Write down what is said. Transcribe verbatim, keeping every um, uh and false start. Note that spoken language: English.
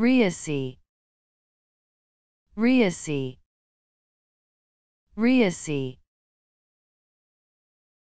Rya'c, rya'c, rya'c.